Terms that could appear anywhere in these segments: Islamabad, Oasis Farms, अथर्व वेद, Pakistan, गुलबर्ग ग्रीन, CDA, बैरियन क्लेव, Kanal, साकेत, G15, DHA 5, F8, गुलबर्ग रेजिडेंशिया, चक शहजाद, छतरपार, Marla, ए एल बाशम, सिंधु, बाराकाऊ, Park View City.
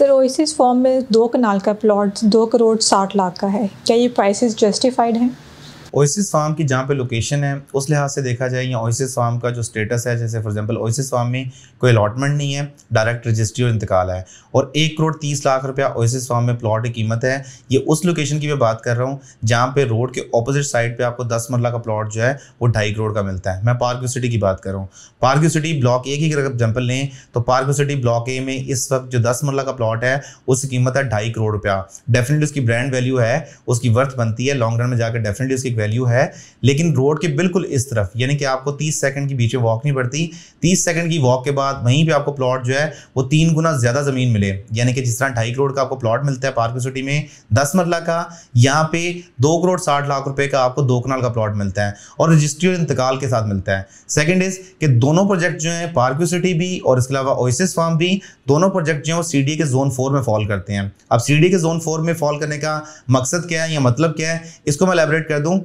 Sir oasis farm में 2 कनाल का plot 2 crore 60 lakh का है, क्या ये प्राइसेस जस्टिफाइड हैं? ओएसिस फार्म की जहाँ पे लोकेशन है उस लिहाज से देखा जाए या ओएसिस फार्म का जो स्टेटस है, जैसे फॉर एग्जांपल ओएसिस फार्म में कोई अलॉटमेंट नहीं है, डायरेक्ट रजिस्ट्री और इंतकाल है और 1 करोड़ 30 लाख रुपया ओएसिस फार्म में प्लॉट की कीमत है। ये उस लोकेशन की मैं बात कर रहा हूँ जहाँ पे रोड के अपोजिट साइड पे आपको 10 मरला का प्लॉट जो है वो 2.5 करोड़ का मिलता है। मैं पार्क व्यू सिटी की बात कर रहा हूँ। Park View City block A की अगर एग्जाम्पल लें तो Park View City block A में इस वक्त जो 10 मरला का प्लॉट है उसकी कीमत है 2.5 करोड़ रुपया। डेफिनेटली उसकी ब्रांड वैल्यू है, उसकी वर्थ बनती है, लॉन्ग रन में जाकर डेफिनेटली उसकी वैल्यू है। लेकिन रोड के बिल्कुल इस तरफ यानी कि आपको 30 सेकंड के बीच में वॉक नहीं पड़ती, 30 सेकंड की वॉक के बाद वहीं पे आपको प्लॉट जो है वो 3 गुना ज्यादा जमीन मिले। यानी कि जिस तरह 2.5 करोड़ का आपको प्लॉट मिलता है पार्क सिटी में 10 मरला का, यहाँ पे 2 करोड़ 60 लाख रुपए का आपको 2 कनाल का प्लॉट मिलता है और रजिस्ट्री और इंतकाल के साथ मिलता है। सेकेंड इज कि दोनों प्रोजेक्ट जो है पार्क सिटी भी और इसके अलावा ओएसिस फार्म भी, दोनों प्रोजेक्ट जो है सीडीए के जोन 4 में फॉल करते हैं। अब सीडीए के जोन 4 में फॉल करने का मकसद क्या है या मतलब क्या है, इसको मैं एलैबोरेट कर दूं।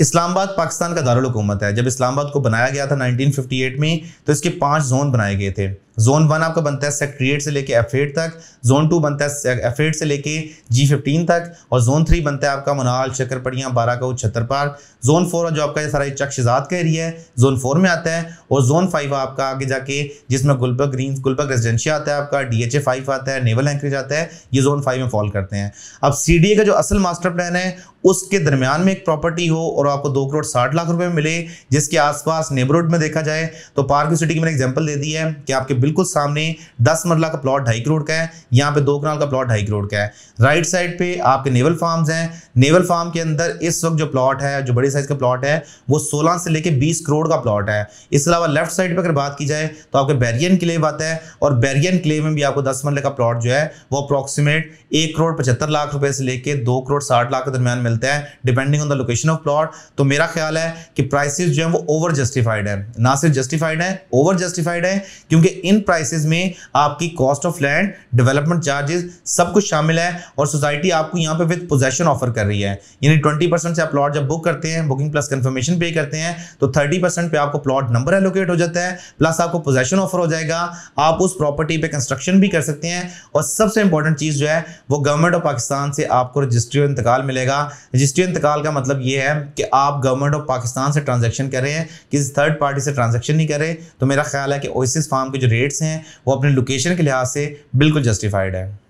इस्लामाबाद पाकिस्तान का दारुल हुकूमत है। जब इस्लामाबाद को बनाया गया था 1958 में तो इसके 5 जोन बनाए गए थे। जोन 1 आपका बनता है सेक्रेटरीट से लेके F8 तक, जोन 2 बनता है F8 से लेके G15 तक और जोन 3 बनता है आपका मनाल, शक्करपड़ियाँ, बाराकाऊ, छतरपार। जोन 4 जो आपका ये सारा चक शहजाद का एरिया है जोन 4 में आता है और जोन 5 आपका आगे जाके जिसमें गुलबर्ग ग्रीन, गुलबर्ग रेजिडेंशिया आता है, आपका DHA 5 आता है, नेवल एंकरेज आता है, ये जोन 5 में फॉल करते हैं। अब CDA का जो असल मास्टर प्लान है उसके दरमियान में एक प्रॉपर्टी हो और आपको 2 करोड़ 60 लाख रुपए मिले, जिसके आसपास नेबरहुड में देखा जाए तो पार्क व्यू सिटी की मैंने एग्जांपल दे दी है कि आपके बिल्कुल सामने 10 मरला का प्लॉट 2.5 करोड़ का है, यहाँ पे 2 कनाल का प्लॉट 2.5 करोड़ का है। राइट साइड पे आपके नेवल फार्म्स हैं। नेवल फार्म के अंदर इस वक्त जो प्लॉट है, जो बड़ी साइज का प्लॉट है, वो 16 से लेकर 20 करोड़ का प्लॉट है। इसके अलावा लेफ्ट साइड पर अगर बात की जाए तो आपके बैरियन क्लेव आता है और बैरियन क्लेव में भी आपको 10 मरले का प्लॉट जो है वो अप्रॉक्सीमेट 1 करोड़ 75 लाख रुपए से लेकर 2 करोड़ 60 लाख के दरमियान मिलता है, depending on the location of plot. तो मेरा ख्याल है कि प्राइसेस जो है वो ओवर जस्टिफाइड है, ना सिर्फ जस्टिफाइड है, ओवर जस्टिफाइड है, क्योंकि इन प्राइसेस में आपकी cost of land, development charges सब कुछ शामिल है और सोसाइटी आपको यहाँ पे विद पोजेशन ऑफर कर रही है। यानी 20% से आप प्लॉट जब बुक करते हैं, बुकिंग प्लस कंफर्मेशन पे करते हैं, तो 30% पे आपको प्लॉट नंबर एलोकेट हो जाता है, प्लस आपको पोजेशन ऑफर हो जाएगा। आप उस प्रॉपर्टी पे कंस्ट्रक्शन भी कर सकते हैं और सबसे इंपॉर्टेंट चीज जो है वो गवर्नमेंट ऑफ पाकिस्तान से आपको रजिस्ट्री और इंतकाल मिलेगा। रजिस्ट्री इंतकाल का मतलब यह है कि आप गवर्नमेंट ऑफ पाकिस्तान से ट्रांजैक्शन कर रहे हैं, किसी थर्ड पार्टी से ट्रांजैक्शन नहीं कर रहे। तो मेरा ख्याल है कि ओएसिस फार्म के जो रेट्स हैं वो अपने लोकेशन के लिहाज से बिल्कुल जस्टिफाइड है।